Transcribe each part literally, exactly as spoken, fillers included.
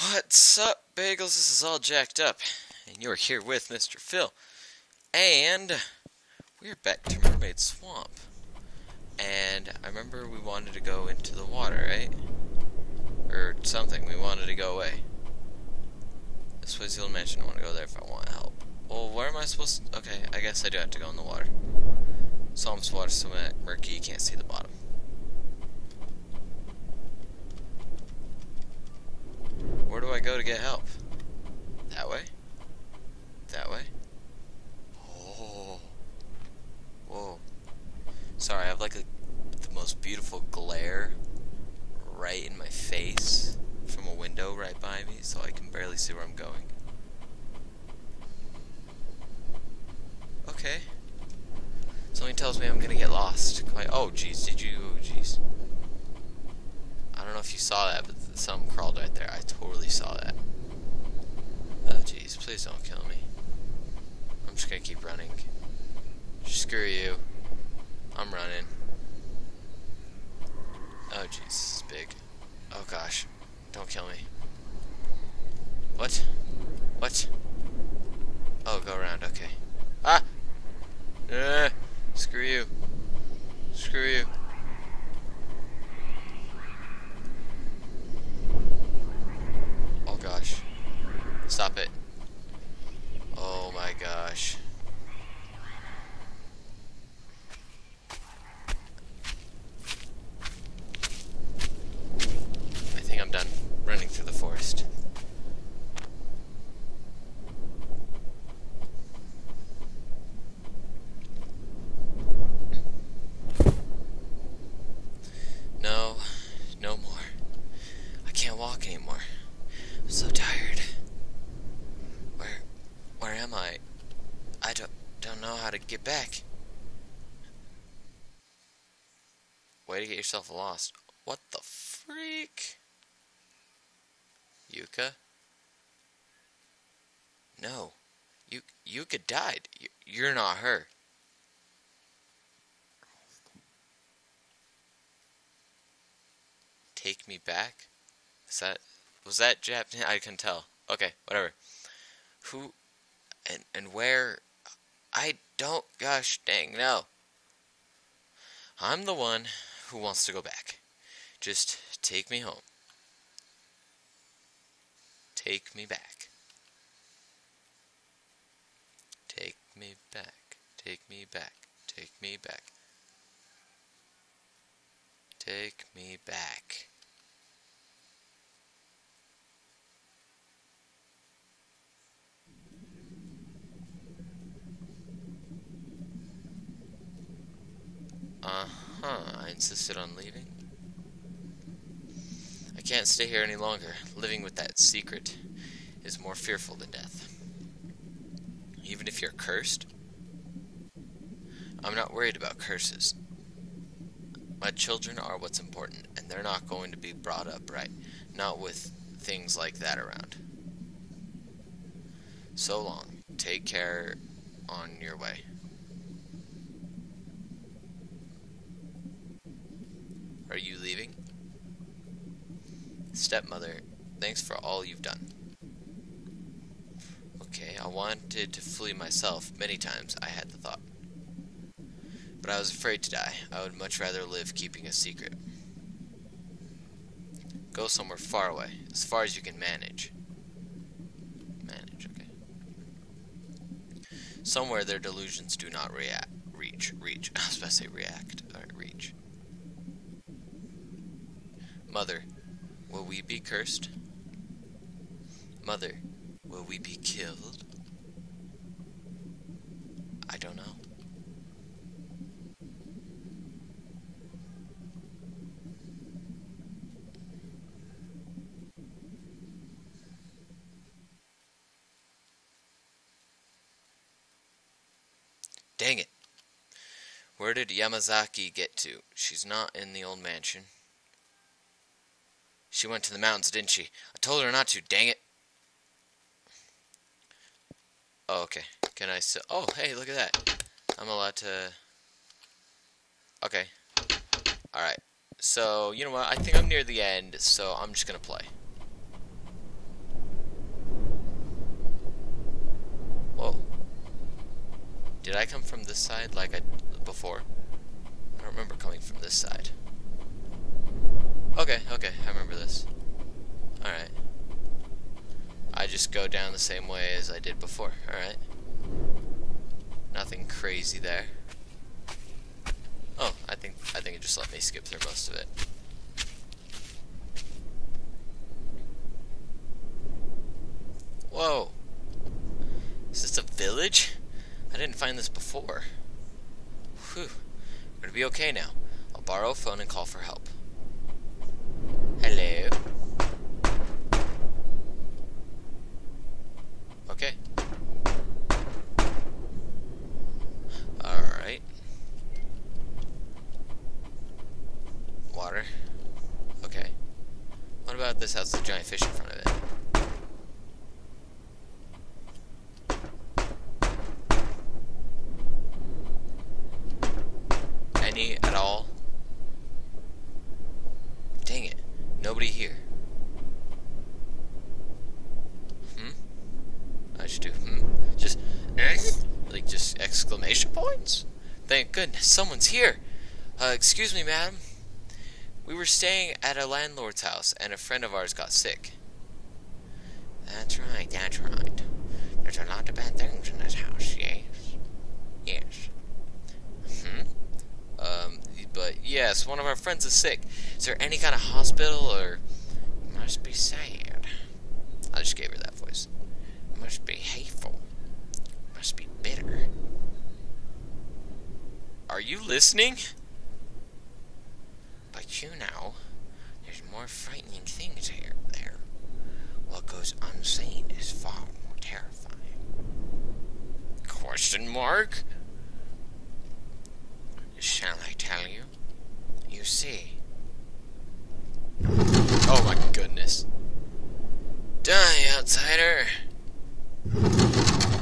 What's up, bagels? This is all jacked up, and you're here with Mister Phil, and we're back to Mermaid Swamp, and I remember we wanted to go into the water, right? Or something, we wanted to go away. This was the old mansion, I want to go there if I want help. Well, where am I supposed to... Okay, I guess I do have to go in the water. Swamp's water's so murky you can't see the bottom. Where do I go to get help? That way? That way? Oh. Whoa. Sorry, I have like a, the most beautiful glare right in my face from a window right by me, so I can barely see where I'm going. Okay. Something tells me I'm gonna get lost. Quite, oh jeez, did you? Oh jeez. I don't know if you saw that, but something crawled right there. I totally saw that. Oh jeez, please don't kill me. I'm just gonna keep running. Screw you. I'm running. Oh jeez, this is big. Oh gosh, don't kill me. What? What? Oh, go around, okay. Ah! Uh, screw you. Screw you. Oh gosh. Stop it. Oh my gosh. I think I'm done running through the forest. Get back. Way to get yourself lost. What the freak? Yuka? No. You Yuka died. You, you're not her. Take me back? Is that... Was that Japanese? I can tell. Okay, whatever. Who... And, and where... I don't, gosh dang, no. I'm the one who wants to go back. Just take me home. Take me back. Take me back. Take me back. Take me back. Take me back. Uh-huh, I insisted on leaving. I can't stay here any longer. Living with that secret is more fearful than death. Even if you're cursed? I'm not worried about curses. My children are what's important, and they're not going to be brought up right. Not with things like that around. So long. Take care on your way. Are you leaving? Stepmother, thanks for all you've done. Okay, I wanted to flee myself many times, I had the thought. But I was afraid to die. I would much rather live keeping a secret. Go somewhere far away, as far as you can manage. Manage, okay. Somewhere their delusions do not react. Reach, reach. I was about to say react, or reach. Mother, will we be cursed? Mother, will we be killed? I don't know. Dang it! Where did Yamazaki get to? She's not in the old mansion. She went to the mountains, didn't she? I told her not to, dang it. Oh, okay. Can I still... Oh, hey, look at that. I'm allowed to... Okay. Alright. So, you know what? I think I'm near the end, so I'm just gonna play. Did I come from this side like I before? I don't remember coming from this side. Okay, okay, I remember this. Alright. I just go down the same way as I did before, alright? Nothing crazy there. Oh, I think I think it just let me skip through most of it. Whoa! Is this a village? I didn't find this before. Whew. I'm gonna be okay now. I'll borrow a phone and call for help. Hello. Okay. Alright. Water. Okay. What about this house with a giant fish in front of it? At all? Dang it. Nobody here. Hmm? I should do hmm. Just like just exclamation points? Thank goodness someone's here. Uh, excuse me, madam. We were staying at a landlord's house and a friend of ours got sick. That's right, that's right. There's a lot of bad things in this house, yes. Yes. Hmm? Um, but yes, one of our friends is sick. Is there any kind of hospital or... Must be sad. I just gave her that voice. Must be hateful. Must be bitter. Are you listening? But you know, there's more frightening things here there. What goes unseen is far more terrifying. Question mark? Shall I tell you? You see. Oh my goodness. Die, outsider! Uh,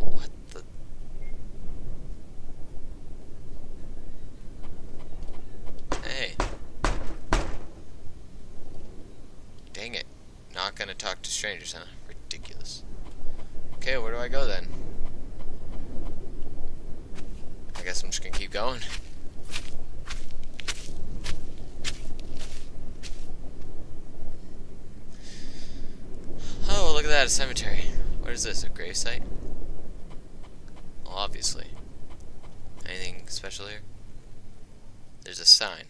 what the... Hey. Dang it. Not gonna talk to strangers, huh? Ridiculous. Okay, where do I go then? I guess I'm just gonna keep going. Oh, look at that, a cemetery. What is this, a gravesite? Well, obviously. Anything special here? There's a sign.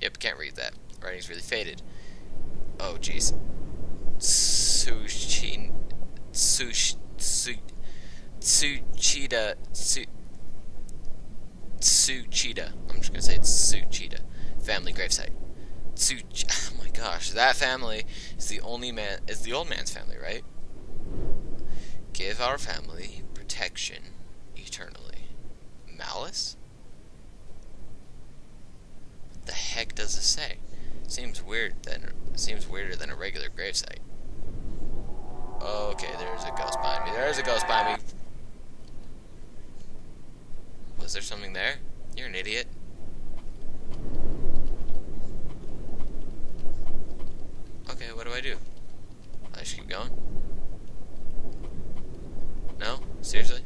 Yep, can't read that. Writing's really faded. Oh, jeez. Tsuchida. Tsuchida. Tsuchida. Tsuchida. I'm just gonna say it's Tsuchida. Family gravesite. Tsuch. Oh my gosh, that family is the only man. Is the old man's family, right? Give our family protection eternally. Malice? What the heck does it say? Seems weird. Then seems weirder than a regular gravesite. Okay, there's a ghost behind me. There's a ghost behind me. Was there something there? You're an idiot. Okay, what do I do? I just keep going? No? Seriously?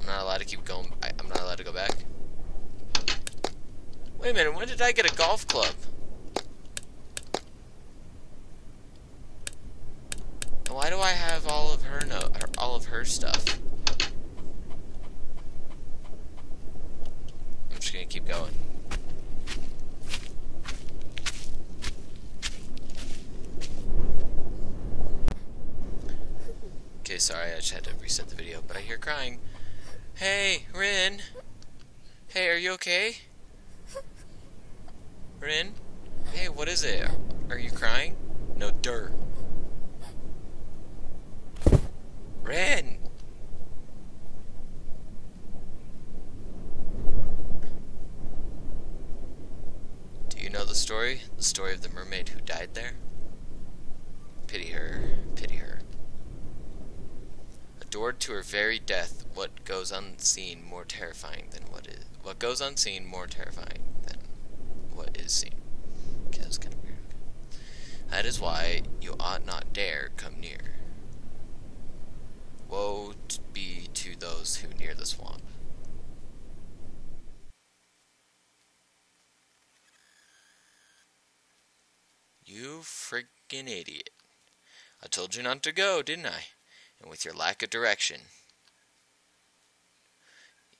I'm not allowed to keep going. I, I'm not allowed to go back. Wait a minute, when did I get a golf club? And why do I have all of her no, her, all of her stuff? I'm just gonna keep going. Okay, sorry, I just had to reset the video, but I hear crying. Hey, Rin! Hey, are you okay? Rin? Hey, what is it? Are you crying? No, dirt. Rin! Story, the story of the mermaid who died there. Pity her, pity her. Adored to her very death, what goes unseen more terrifying than what is. What goes unseen more terrifying than what is seen. Okay, that's kind of weird. That is why you ought not dare come near. Woe be to those who near the swamp. You friggin' idiot. I told you not to go, didn't I? And with your lack of direction.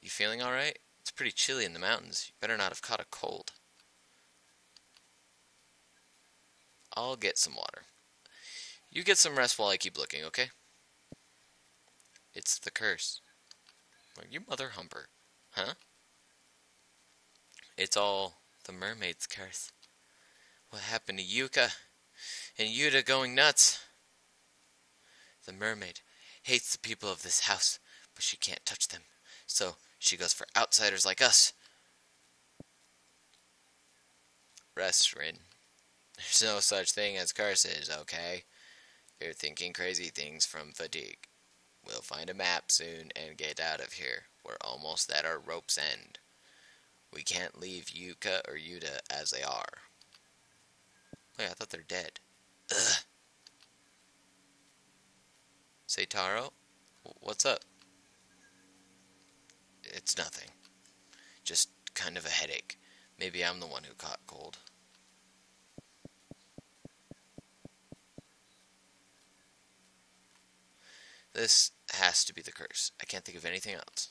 You feeling alright? It's pretty chilly in the mountains. You better not have caught a cold. I'll get some water. You get some rest while I keep looking, okay? It's the curse. Well, you mother humper. Huh? It's all the mermaid's curse. What happened to Yuka? And Yuta going nuts? The mermaid hates the people of this house, but she can't touch them. So she goes for outsiders like us. Rest, Rin. There's no such thing as curses, okay? You're thinking crazy things from fatigue. We'll find a map soon and get out of here. We're almost at our rope's end. We can't leave Yuka or Yuta as they are. Wait, I thought they're dead. Ugh. Saitaro? What's up? It's nothing. Just kind of a headache. Maybe I'm the one who caught cold. This has to be the curse. I can't think of anything else.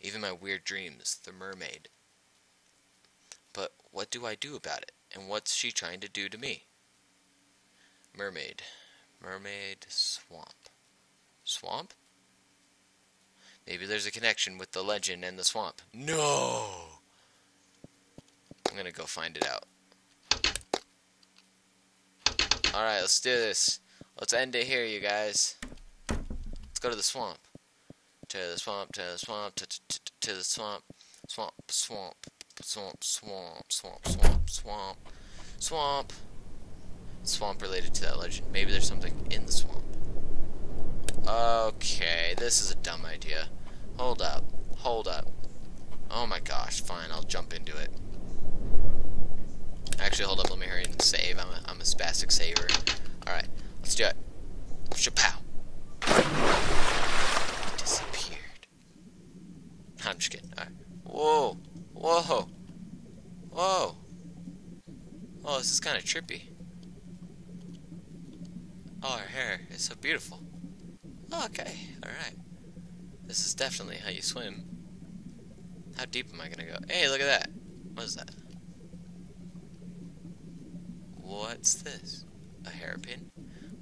Even my weird dreams, the mermaid. But what do I do about it? And what's she trying to do to me? Mermaid. Mermaid Swamp. Swamp? Maybe there's a connection with the legend and the swamp. No! I'm gonna go find it out. Alright, let's do this. Let's end it here, you guys. Go to the swamp, to the swamp, to the swamp, to, to, to, to the swamp, swamp, swamp, swamp, swamp, swamp, swamp, swamp, swamp, swamp related to that legend. Maybe there's something in the swamp. Okay, this is a dumb idea. Hold up, hold up. Oh my gosh, fine, I'll jump into it. Actually, hold up, let me hurry and save. I'm a, I'm a spastic saver. Alright, let's do it. Shapow. It disappeared. I'm just kidding. All right. Whoa. Whoa. Whoa. Oh, this is kind of trippy. Oh, her hair is so beautiful. Oh, okay. Alright. This is definitely how you swim. How deep am I gonna go? Hey, look at that. What is that? What's this? A hairpin?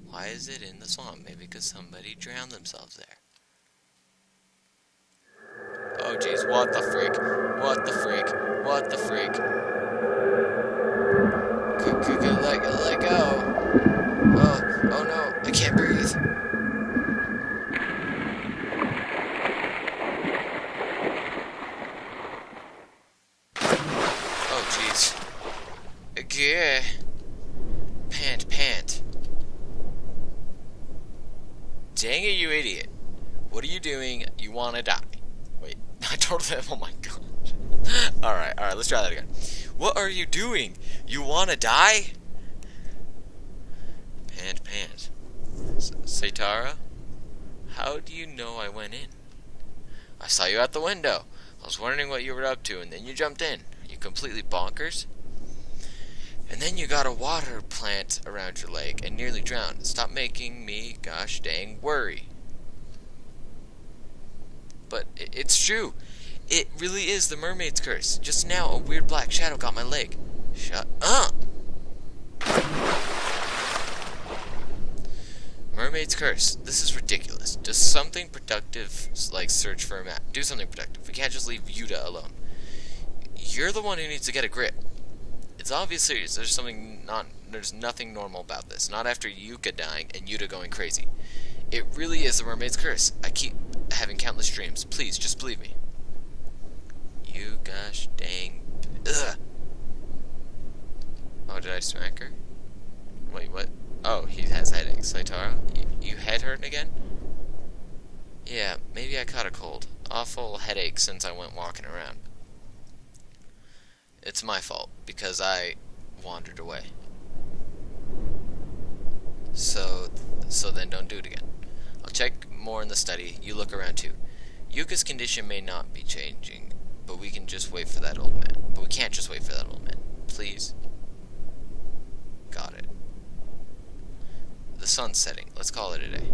Why is it in the swamp? Maybe because somebody drowned themselves there. Oh jeez, what the freak? What the freak? What the freak? Let go, let go. Oh, oh no, I can't breathe. Oh jeez. Yeah. Pant, pant. Dang it, you idiot. What are you doing? You want to die. Wait, I totally have, oh my gosh. Alright, alright, let's try that again. What are you doing? You want to die? Pant, pant. Saitara? How do you know I went in? I saw you out the window. I was wondering what you were up to, and then you jumped in. Are you completely bonkers? And then you got a water plant around your leg and nearly drowned. Stop making me, gosh dang, worry. But it, it's true. It really is the mermaid's curse. Just now, a weird black shadow got my leg. Shut up! Mermaid's curse. This is ridiculous. Just something productive, like search for a map. Do something productive. We can't just leave Yuta alone. You're the one who needs to get a grip. It's obviously there's something not there's nothing normal about this. Not after Yuka dying and Yuta going crazy. It really is the mermaid's curse. I keep having countless dreams. Please, just believe me. You gosh dang. Ugh. Oh, did I smack her? Wait, what? Oh, he has headaches. Saitara, you, you head hurting again? Yeah, maybe I caught a cold. Awful headache since I went walking around. It's my fault, because I wandered away. so so then don't do it again. I'll check more in the study, you look around too. Yuka's condition may not be changing, but we can just wait for that old man. But we can't just wait for that old man. Please. Got it. The sun's setting. Let's call it a day.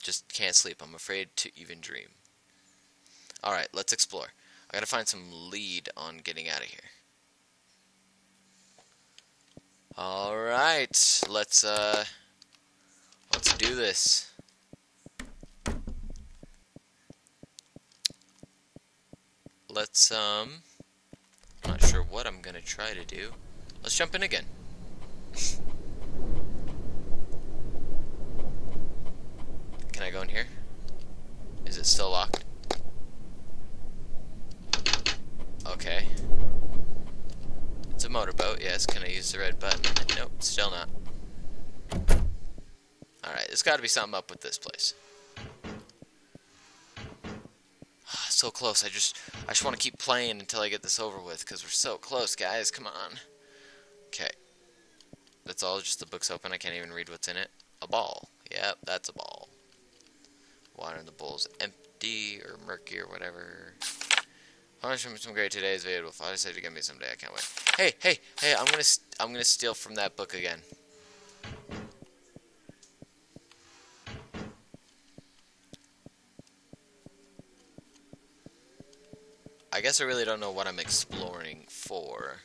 Just can't sleep. I'm afraid to even dream. Alright, let's explore. I gotta find some lead on getting out of here. Alright, let's, uh, let's do this. Let's, um, I'm not sure what I'm gonna try to do. Let's jump in again. Can I go in here? Is it still locked? Okay. It's a motorboat, yes. Can I use the red button? Nope, still not. Alright, there's gotta be something up with this place. So close, I just I just wanna keep playing until I get this over with, because we're so close, guys, come on. Okay. That's all, just the book's open, I can't even read what's in it. A ball. Yep, that's a ball. Water in the bowl's empty or murky or whatever. I'm gonna show me some great today's video. If I decide to get me someday, I can't wait. Hey, hey, hey! I'm gonna, st I'm gonna steal from that book again. I guess I really don't know what I'm exploring for.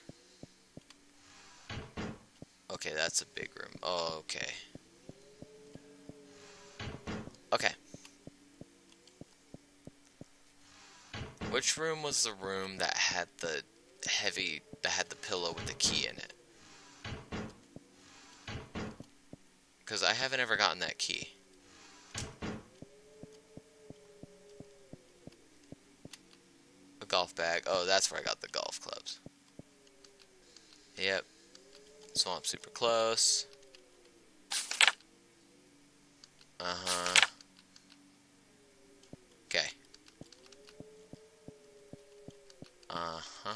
Okay, that's a big room. Oh, okay. Okay. Which room was the room that had the heavy, that had the pillow with the key in it? Because I haven't ever gotten that key. A golf bag. Oh, that's where I got the golf clubs. Yep. Swamp super close. Uh-huh. Okay. Uh-huh.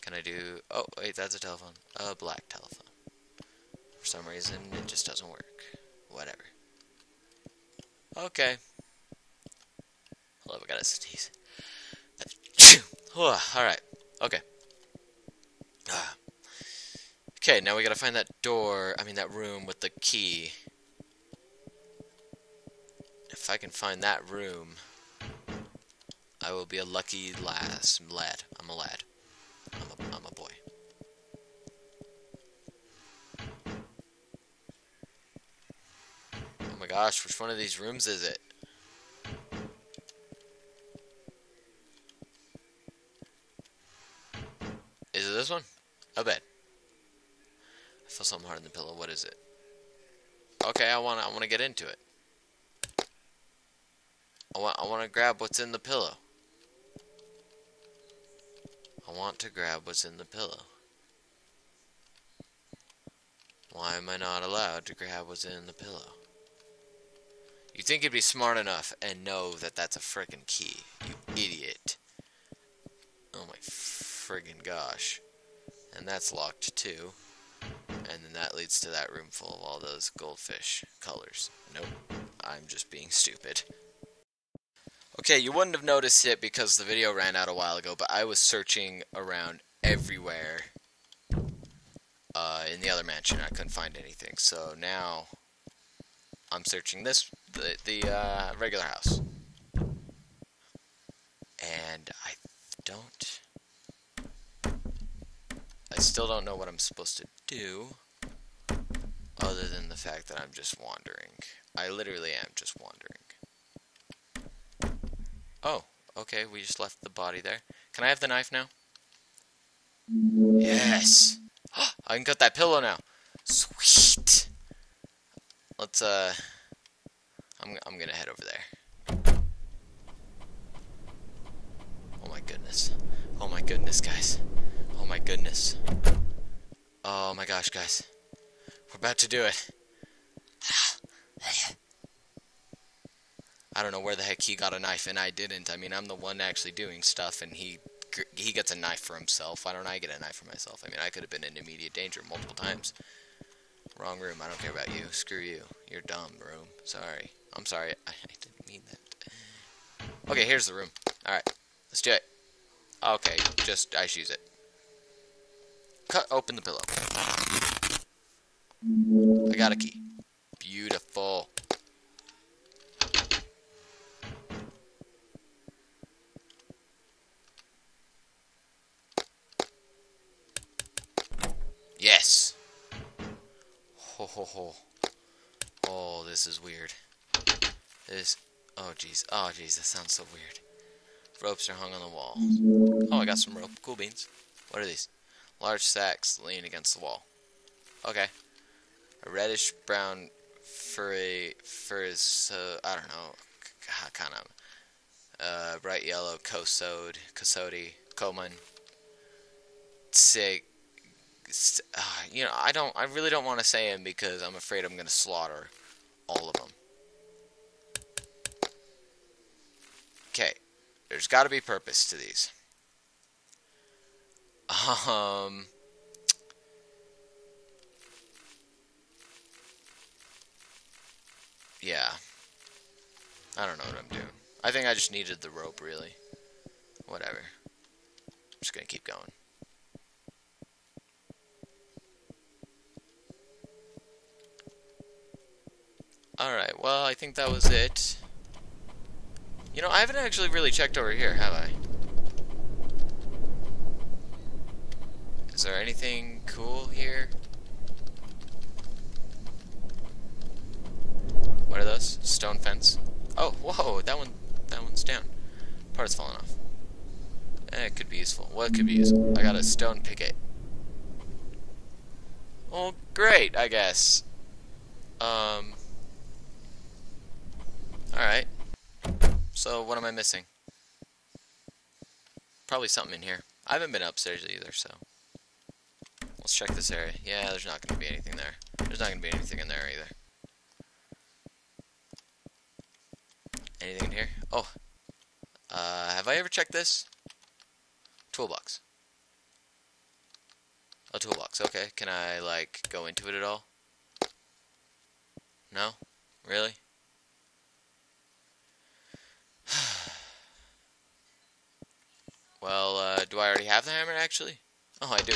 Can I do... Oh, wait, that's a telephone. A black telephone. For some reason, it just doesn't work. Whatever. Okay. Hello, I gotta sneeze. Alright. Okay. Ah. Okay, now we gotta find that door... I mean, that room with the key. If I can find that room... I will be a lucky lass, lad. I'm a lad. I'm a, I'm a boy. Oh my gosh, which one of these rooms is it? Is it this one? A bed. I feel something hard in the pillow. What is it? Okay, I wanna, I wanna get into it. I want, I wanna grab what's in the pillow. I want to grab what's in the pillow. Why am I not allowed to grab what's in the pillow? You'd think you'd be smart enough and know that that's a frickin' key. You idiot. Oh my friggin' gosh. And that's locked too. And then that leads to that room full of all those goldfish colors. Nope. I'm just being stupid. Okay, you wouldn't have noticed it because the video ran out a while ago, but I was searching around everywhere uh, in the other mansion. I couldn't find anything, so now I'm searching this the, the uh, regular house, and I don't. I still don't know what I'm supposed to do, other than the fact that I'm just wandering. I literally am just wandering. Oh, okay, we just left the body there. Can I have the knife now? Yes! I can cut that pillow now! Sweet! Let's, uh... I'm, I'm gonna head over there. Oh my goodness. Oh my goodness, guys. Oh my goodness. Oh my gosh, guys. We're about to do it. I don't know where the heck he got a knife, and I didn't. I mean, I'm the one actually doing stuff, and he he gets a knife for himself. Why don't I get a knife for myself? I mean, I could have been in immediate danger multiple times. Wrong room. I don't care about you. Screw you. You're dumb, room. Sorry. I'm sorry. I, I didn't mean that. Okay, here's the room. Alright. Let's do it. Okay, just ice use it. Cut open the pillow. I got a key. Beautiful. Yes. Ho ho ho. Oh, this is weird. This. Oh, jeez. Oh, jeez. That sounds so weird. Ropes are hung on the wall. Oh, I got some rope. Cool beans. What are these? Large sacks lean against the wall. Okay. A reddish brown furry fur is uh, I don't know, kind of uh, bright yellow cosode, cosode, common. Sig. Uh, you know, I don't. I really don't want to say him because I'm afraid I'm gonna slaughter all of them. Okay. There's got to be purpose to these. Um, yeah. I don't know what I'm doing. I think I just needed the rope, really. Whatever. I'm just going to keep going. Alright, well, I think that was it. You know, I haven't actually really checked over here, have I? Is there anything cool here? What are those? Stone fence. Oh, whoa, that one, that one's down. Part's fallen off. Eh, it could be useful. What could be useful? I got a stone picket. Oh, great, I guess. Um. Alright. So, what am I missing? Probably something in here. I haven't been upstairs either, so... Let's check this area. Yeah, there's not going to be anything there. There's not going to be anything in there either. Anything in here? Oh. Uh, have I ever checked this? Toolbox. A toolbox, okay. Can I, like, go into it at all? No? Really? Well, uh, do I already have the hammer, actually? Oh, I do.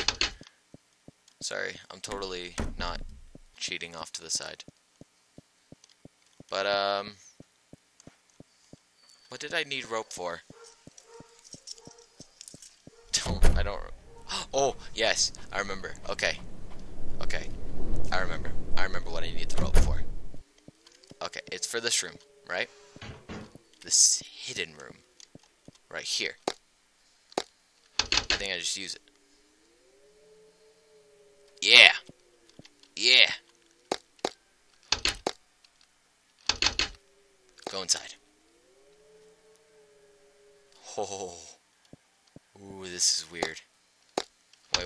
Sorry, I'm totally not cheating off to the side. But, um... what did I need rope for? Don't, I don't... Oh, yes, I remember. Okay. Okay. I remember. I remember what I need the rope for. Okay, it's for this room, right? This hidden room. Right here. I think I just use it. Yeah! Yeah! Go inside. Oh. Ooh, this is weird. Wait,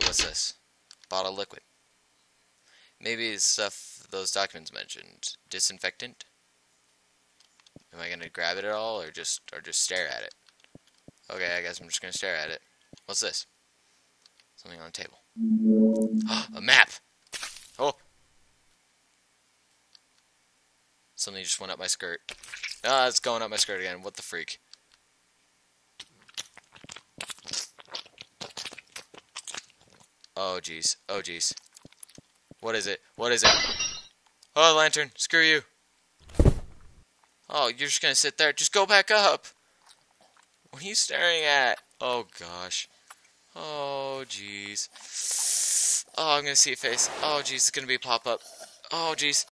what's this? Bottle liquid. Maybe it's stuff those documents mentioned. Disinfectant? Am I gonna grab it at all, or just or just stare at it? Okay, I guess I'm just gonna stare at it. What's this? Something on the table. A map! Oh! Something just went up my skirt. Ah, it's going up my skirt again. What the freak? Oh, jeez. Oh, jeez. What is it? What is it? Oh, lantern! Screw you! Oh, you're just gonna sit there. Just go back up. What are you staring at? Oh gosh. Oh jeez. Oh, I'm gonna see a face. Oh jeez, it's gonna be a pop-up. Oh jeez.